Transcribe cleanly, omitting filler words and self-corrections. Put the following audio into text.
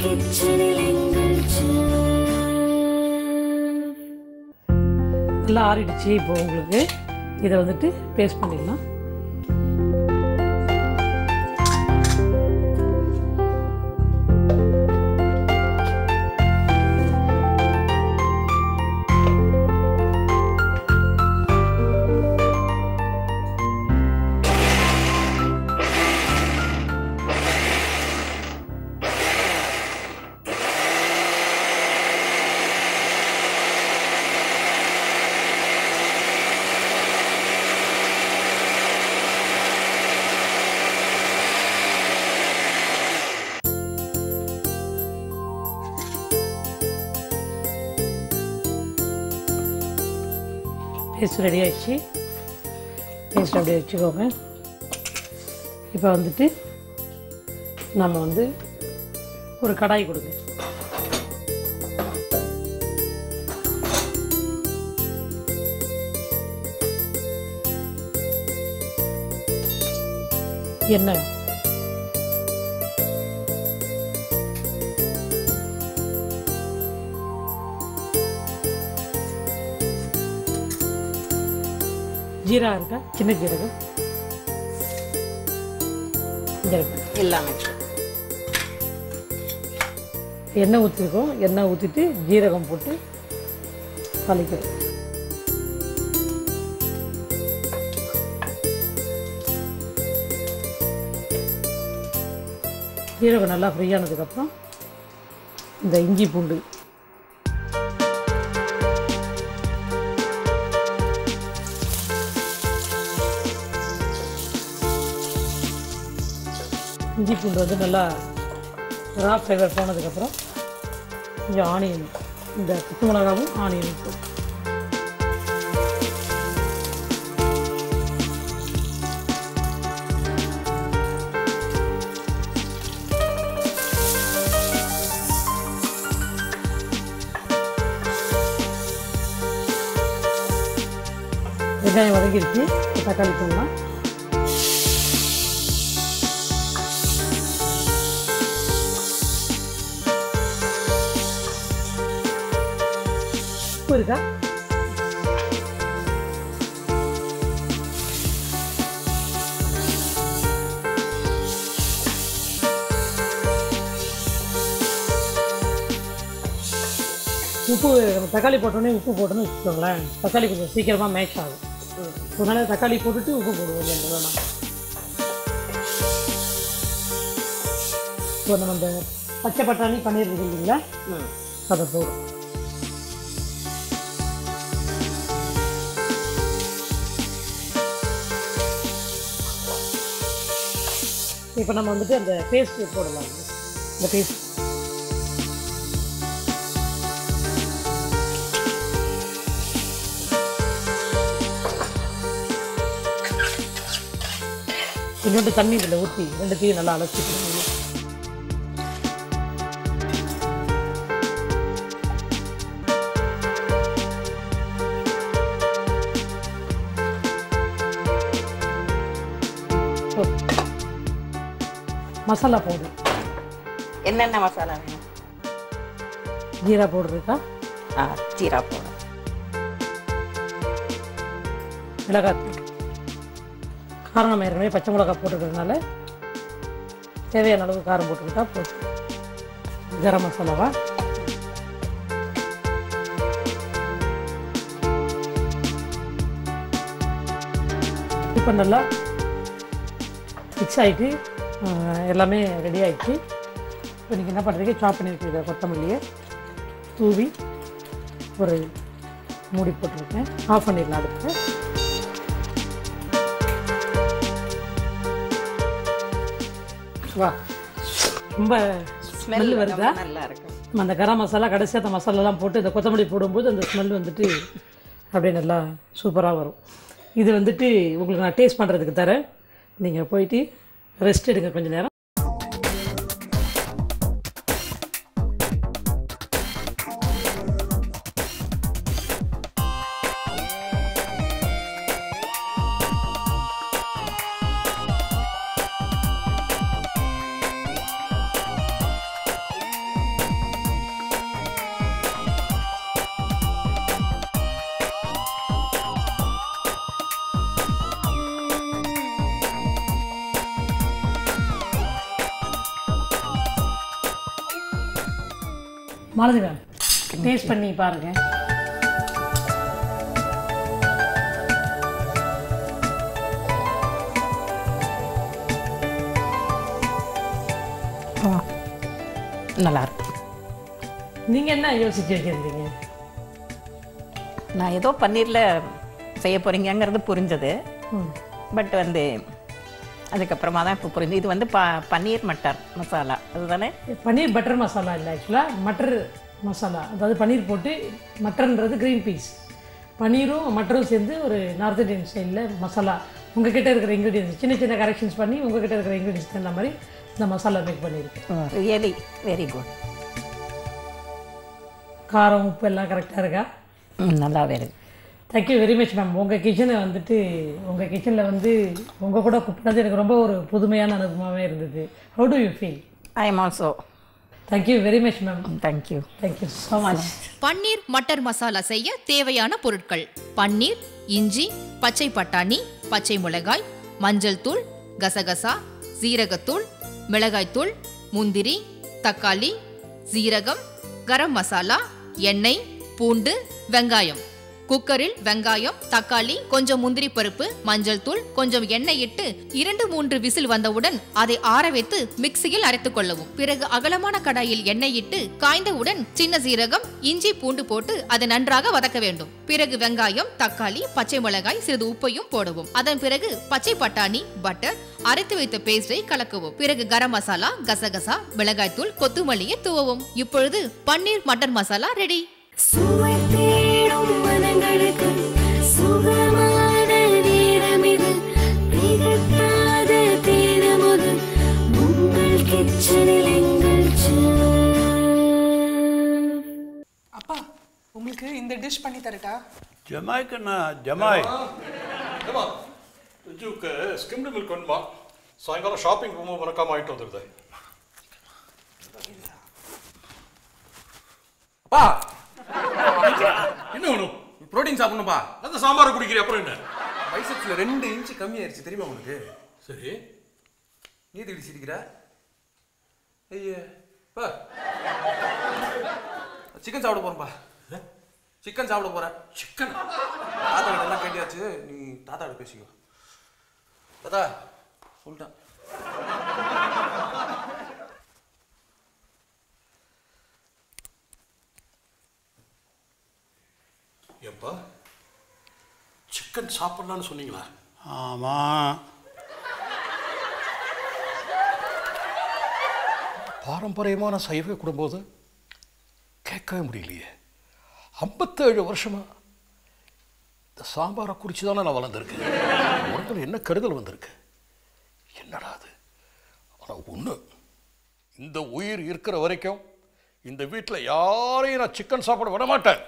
நல்லா ஆறிடுச்சு. இப்போ உங்களுக்கு இதை வந்துட்டு பேஸ்ட் பண்ணிடலாம். பேஸ்ட் ரெடி ஆகிடுச்சு. பேஸ்ட் அப்படியே வச்சுக்கோங்க. இப்போ வந்துட்டு நம்ம வந்து ஒரு கடாய் கொடுங்க. எண்ணெய் ஜீரா இருக்கா, சின்ன ஜீரகம் எல்லாமே எண்ணெய் ஊற்றிருக்கோம். எண்ணெய் ஊற்றிட்டு ஜீரகம் போட்டு தாளிக்கிறோம். ஜீரகம் நல்லா ஃப்ரீயானதுக்கப்புறம் இந்த இஞ்சி பூண்டு இஞ்சி பூண்டு வந்து நல்லா ரா ஃப்ளேவர் போனதுக்கப்புறம் கொஞ்சம் ஆனியன், இந்த பச்சை மிளகாவும் ஆனியன் வெங்காயம் வதங்கிடுச்சு. தக்காளி போடலாம். இருக்கா உப்பு, தக்காளி போட்டோன்னே உப்பு போட்டோன்னு வச்சுக்கோங்களேன். தக்காளி கொஞ்சம் சீக்கிரமாக மேட்ச் ஆகும். அதனால தக்காளி போட்டுட்டு உப்பு போடுவோம். இல்லைங்களா இப்போ நம்ம இந்த பச்சை பட்டாணி பன்னீர் இருக்கு இல்லைங்களா, அதை போடும். இப்போ நம்ம வந்துட்டு அந்த பேஸ்ட் போடலாம். இந்த பேஸ்ட் கொஞ்சோண்டு தண்ணி இதில் ஊற்றி ரெண்டுத்தையும் நல்லா அலசிக்கணும். மசாலா பவுடர் என்னென்ன மசாலா வேணும்? ஜீரா பவுடர் இருக்கா? ஜீரா பவுடர், மிளகாத்தூள். காரணம் ஏற்கனவே பச்சை மிளகாய் போட்டுக்கிறதுனால தேவையான அளவுக்கு காரம் போட்டுக்கிட்டா போதும். கரம் மசாலாவா இப்போ நல்லா மிக்ஸ் ஆகிட்டு எல்லாமே ரெடி ஆகிடுச்சு. இப்போ நீங்கள் என்ன பண்ணுறீங்க, சாப் பண்ணி வச்சுருக்க கொத்தமல்லியை தூவி ஒரு மூடி போட்டிருக்கேன். ஆஃப் பண்ணிடலாம். அடுத்து வா ரொம்ப ஸ்மெல் வருதா? நல்லா இருக்கும். நம்ம அந்த கரம் மசாலா கடைசியாக அந்த மசாலாலாம் போட்டு இந்த கொத்தமல்லி போடும்போது அந்த ஸ்மெல் வந்துட்டு அப்படியே நல்லா சூப்பராக வரும். இது வந்துட்டு உங்களுக்கு நான் டேஸ்ட் பண்ணுறதுக்கு தரேன். நீங்கள் போயிட்டு ரெஸ்ட் எடுங்க கொஞ்சம் நேரம். மறந்துடுவேன். டேஸ்ட் பண்ணி பாருங்க. நல்லா இருக்கு. நீங்கள் என்ன யோசிச்சு வச்சுருந்தீங்க? நான் ஏதோ பன்னீரில் செய்ய போகிறீங்கிறது புரிஞ்சது. பட் வந்து அதுக்கப்புறமா தான் இப்போ புரிஞ்சு இது வந்து பன்னீர் மட்டர் மசாலா அதுதானே? பன்னீர் பட்டர் மசாலா இல்லை, ஆக்சுவலாக மட்டர் மசாலா. அதாவது பன்னீர் போட்டு மட்டர்ன்றது க்ரீன் பீஸ், பன்னீரும் மட்டரும் சேர்ந்து ஒரு நார்த் இண்டியன் ஸ்டைலில் மசாலா. உங்கள் கிட்டே இருக்கிற இன்க்ரீடியன்ஸ் சின்ன சின்ன கரெக்ஷன்ஸ் பண்ணி உங்கள் கிட்டே இருக்கிற இன்க்ரீடியன்ஸ் தகுந்த மாதிரி இந்த மசாலா மேக் பண்ணியிருக்கேன். Really very good. காரம் உப்பு எல்லாம் கரெக்டாக இருக்கா? நல்லாவே இருக்கு. Thank you very much ma'am. உங்கள் கிச்சனை வந்துட்டு உங்கள் கிச்சனில் வந்து உங்கள் கூட குக் பண்ணது எனக்கு ரொம்ப ஒரு புதுமையான அனுபவமாகவே இருந்தது. How do you feel? I am also. Thank you very much ma'am. Thank you. Thank you so much. Paneer matar masala செய்ய தேவையான பொருட்கள்: பன்னீர், இஞ்சி, பச்சை பட்டாணி, பச்சை மிளகாய், மஞ்சள் தூள், கசகசா, சீரகத்தூள், மிளகாய்த்தூள், முந்திரி, தக்காளி, சீரகம், கரம் மசாலா, எண்ணெய், பூண்டு, வெங்காயம். குக்கரில் வெங்காயம், தக்காளி, கொஞ்சம் முந்திரி பருப்பு, மஞ்சள் தூள், கொஞ்சம் எண்ணெய் இட்டு 2-3 விசில் வந்தவுடன் அதை ஆற வைத்து மிக்சியில் அரைத்து கொள்ளவும். பிறகு அகலமான கடாயில் எண்ணெய் இட்டு காய்ந்தவுடன் சின்ன சீரகம், இஞ்சி, பூண்டு போட்டு அதை நன்றாக வதக்க வேண்டும். பிறகு வெங்காயம், தக்காளி, பச்சை மிளகாய், சிறிது உப்பையும் போடவும். அதன் பிறகு பச்சை பட்டாணி, பட்டர், அரைத்து வைத்த பேஸ்டை கலக்கவும். பிறகு கரம் மசாலா, கசகசா, மிளகாய் தூள், கொத்துமல்லியை தூவவும். இப்பொழுது பன்னீர் மட்டர் மசாலா ரெடி. அப்பா, உங்களுக்கு இந்த டிஷ் பண்ணி தரட்டா? ஜமாய்க்குண்ணா, ஜமாய் ஜூக்கு ஸ்கிம்டு மில்க் ஒன்றுமா சாயங்காலம் ஷாப்பிங் போகும்போது மறக்காம ஆகிட்டு வந்துடுது. அப்பா என்ன வேணும்? புரோட்டீன் சாப்பிடணும்ப்பா. அந்த சாம்பாரை குடிக்கிற அப்புறம் என்ன? பைசெப்ஸில் 2 இன்ச்சு கம்மியாயிருச்சு தெரியுமா உங்களுக்கு? சரி, நீ திடீர் சிரிக்கிற. ஐயப்பா, சிக்கன் சாப்பிட போகிறேன்ப்பா. சிக்கன் சாப்பிட போகிறேன். சிக்கன் தாத்தா எல்லாம் கேட்டியாச்சு, நீ தாத்தாவோட பேசிக்கோ. தாத்தா சொல்லிட்டான். எப்பா சிக்கன் சாப்பிடலான்னு சொன்னீங்களா? ஆமாம், பாரம்பரியமான சைவ குடும்பம். கேட்கவே முடியலையே, 57 வருஷமாக இந்த சாம்பாரை குறித்து தானே நான் வளர்ந்துருக்கேன். உடம்புல என்ன கருதல் வந்திருக்கு, என்னடா அது? ஆனால் ஒன்று, இந்த உயிர் இருக்கிற வரைக்கும் இந்த வீட்டில் யாரையும் நான் சிக்கன் சாப்பிட விட மாட்டேன்.